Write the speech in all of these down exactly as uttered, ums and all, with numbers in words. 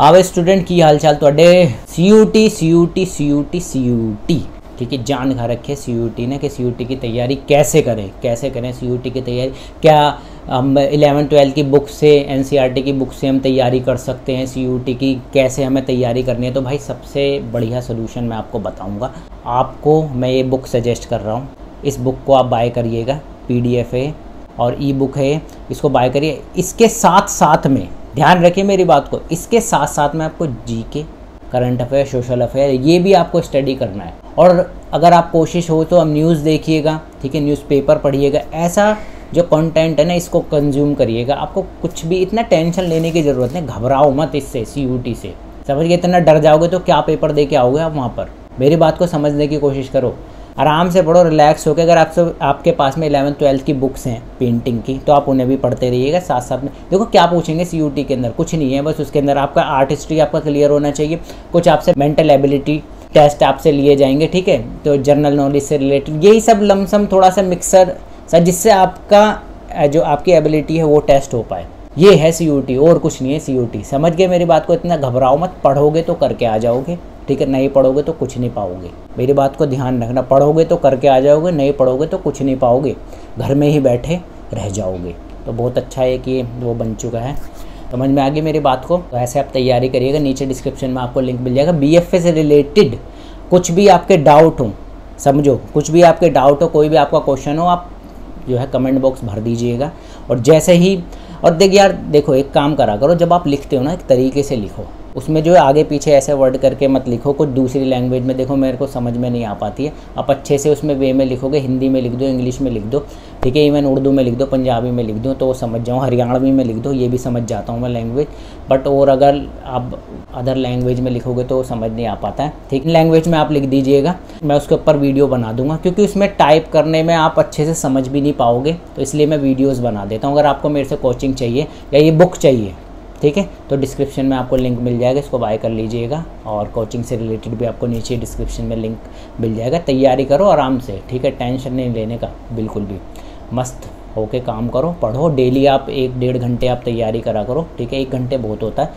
आवे स्टूडेंट की हाल चाल थोड़े सीयूटी सीयूटी सीयूटी सीयूटी ठीक है, जान खा रखे सीयूटी ने कि सीयूटी की तैयारी कैसे करें कैसे करें सीयूटी की तैयारी। क्या हम इलेवन ट्वेल्थ की बुक से एनसीईआरटी की बुक से हम तैयारी कर सकते हैं सीयूटी की, कैसे हमें तैयारी करनी है? तो भाई सबसे बढ़िया सोल्यूशन मैं आपको बताऊँगा। आपको मैं ये बुक सजेस्ट कर रहा हूँ, इस बुक को आप बाय करिएगा, पी डी एफ है और ई बुक है, इसको बाय करिए। इसके साथ साथ में ध्यान रखिए मेरी बात को, इसके साथ साथ में आपको GK, current affair, social affair ये भी आपको स्टडी करना है। और अगर आप कोशिश हो तो आप न्यूज़ देखिएगा, ठीक है, न्यूज़पेपर पढ़िएगा। ऐसा जो कंटेंट है ना इसको कंज्यूम करिएगा। आपको कुछ भी इतना टेंशन लेने की ज़रूरत नहीं, घबराओ मत इससे, सीयूटी से समझिए। इतना डर जाओगे तो क्या पेपर दे के आओगे आप वहाँ पर? मेरी बात को समझने की कोशिश करो, आराम से पढ़ो, रिलैक्स होकर। अगर आपसे आपके पास में इलेवन ट्वेल्थ की बुक्स हैं पेंटिंग की तो आप उन्हें भी पढ़ते रहिएगा साथ साथ में। देखो क्या पूछेंगे सीयूटी के अंदर, कुछ नहीं है, बस उसके अंदर आपका आर्ट हिस्ट्री आपका क्लियर होना चाहिए, कुछ आपसे मेंटल एबिलिटी टेस्ट आपसे लिए जाएंगे, ठीक है, तो जनरल नॉलेज से रिलेटेड यही सब लमसम थोड़ा सा मिक्सर सा, जिससे आपका जो आपकी एबिलिटी है वो टेस्ट हो पाए। ये है सीयूटी और कुछ नहीं है सीयूटी, समझ गए मेरी बात को। इतना घबराओ मत, पढ़ोगे तो करके आ जाओगे, ठीक है, नहीं पढ़ोगे तो कुछ नहीं पाओगे। मेरी बात को ध्यान रखना, पढ़ोगे तो करके आ जाओगे, नहीं पढ़ोगे तो कुछ नहीं पाओगे, घर में ही बैठे रह जाओगे। तो बहुत अच्छा है कि वो बन चुका है, समझ में आ गई मेरी बात को। तो ऐसे आप तैयारी करिएगा, नीचे डिस्क्रिप्शन में आपको लिंक मिल जाएगा। बीएफए से रिलेटेड कुछ भी आपके डाउट हो, समझो कुछ भी आपके डाउट हो, कोई भी आपका क्वेश्चन हो, आप जो है कमेंट बॉक्स भर दीजिएगा। और जैसे ही, और देख यार देखो एक काम करा करो, जब आप लिखते हो ना एक तरीके से लिखो, उसमें जो है आगे पीछे ऐसे वर्ड करके मत लिखो। कुछ दूसरी लैंग्वेज में देखो मेरे को समझ में नहीं आ पाती है, आप अच्छे से उसमें वे में लिखोगे, हिंदी में लिख दो, इंग्लिश में लिख दो, ठीक है, इवन उर्दू में लिख दो, पंजाबी में लिख दो तो वो समझ जाऊँ, हरियाणवी में लिख दो ये भी समझ जाता हूँ मैं लैंग्वेज, बट और अगर आप अदर लैंग्वेज में लिखोगे तो समझ नहीं आ पाता है, ठीक, लैंग्वेज में आप लिख दीजिएगा, मैं उसके ऊपर वीडियो बना दूंगा, क्योंकि उसमें टाइप करने में आप अच्छे से समझ भी नहीं पाओगे, तो इसलिए मैं वीडियोज़ बना देता हूँ। अगर आपको मेरे से कोचिंग चाहिए या ये बुक चाहिए, ठीक है, तो डिस्क्रिप्शन में आपको लिंक मिल जाएगा, इसको बाय कर लीजिएगा। और कोचिंग से रिलेटेड भी आपको नीचे डिस्क्रिप्शन में लिंक मिल जाएगा। तैयारी करो आराम से, ठीक है, टेंशन नहीं लेने का बिल्कुल भी, मस्त होके काम करो, पढ़ो डेली, आप एक डेढ़ घंटे आप तैयारी करा करो, ठीक है, एक घंटे बहुत होता है,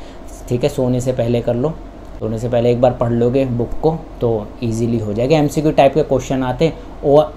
ठीक है, सोने से पहले कर लो, सोने से पहले एक बार पढ़ लोगे बुक को तो ईजिली हो जाएगा। एम सी क्यू टाइप के क्वेश्चन आते हैं,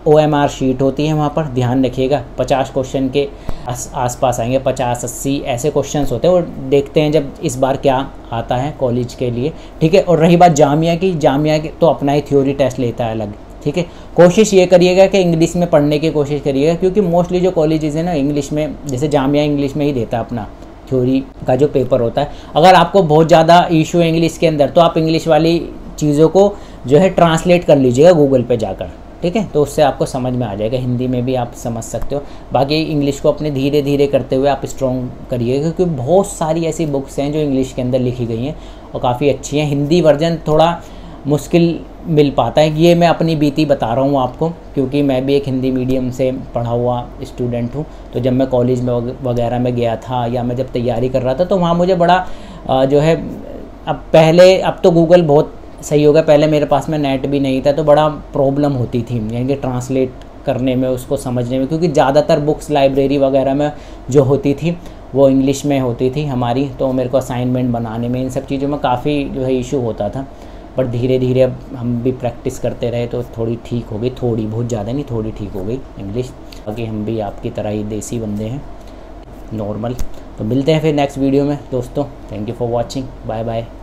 ओ एम आर शीट होती है, वहाँ पर ध्यान रखिएगा, पचास क्वेश्चन के आसपास आएंगे, पचास अस्सी ऐसे क्वेश्चंस होते हैं, और देखते हैं जब इस बार क्या आता है कॉलेज के लिए, ठीक है। और रही बात जामिया की, जामिया की तो अपना ही थ्योरी टेस्ट लेता है अलग, ठीक है। कोशिश ये करिएगा कि इंग्लिश में पढ़ने की कोशिश करिएगा, क्योंकि मोस्टली जो कॉलेजेस हैं ना इंग्लिश में, जैसे जामिया इंग्लिश में ही देता है अपना थ्योरी का जो पेपर होता है। अगर आपको बहुत ज़्यादा इशू है इंग्लिश के अंदर तो आप इंग्लिश वाली चीज़ों को जो है ट्रांसलेट कर लीजिएगा गूगल पर जाकर, ठीक है, तो उससे आपको समझ में आ जाएगा, हिंदी में भी आप समझ सकते हो। बाकी इंग्लिश को अपने धीरे धीरे करते हुए आप स्ट्रॉन्ग करिएगा, क्योंकि बहुत सारी ऐसी बुक्स हैं जो इंग्लिश के अंदर लिखी गई हैं और काफ़ी अच्छी हैं। हिंदी वर्जन थोड़ा मुश्किल मिल पाता है, ये मैं अपनी बीती बता रहा हूँ आपको, क्योंकि मैं भी एक हिंदी मीडियम से पढ़ा हुआ स्टूडेंट हूँ। तो जब मैं कॉलेज में वगैरह में गया था या मैं जब तैयारी कर रहा था तो वहाँ मुझे बड़ा जो है, अब पहले अब तो गूगल बहुत सही होगा, पहले मेरे पास में नेट भी नहीं था तो बड़ा प्रॉब्लम होती थी, यानी कि ट्रांसलेट करने में, उसको समझने में, क्योंकि ज़्यादातर बुक्स लाइब्रेरी वगैरह में जो होती थी वो इंग्लिश में होती थी हमारी, तो मेरे को असाइनमेंट बनाने में इन सब चीज़ों में काफ़ी जो है इशू होता था। पर धीरे धीरे अब हम भी प्रैक्टिस करते रहे तो थोड़ी ठीक हो गई, थोड़ी बहुत ज़्यादा नहीं, थोड़ी ठीक हो गई इंग्लिश। बाकी हम भी आपकी तरह ही देसी बंदे हैं नॉर्मल। तो मिलते हैं फिर नेक्स्ट वीडियो में दोस्तों, thank you for watching, bye bye.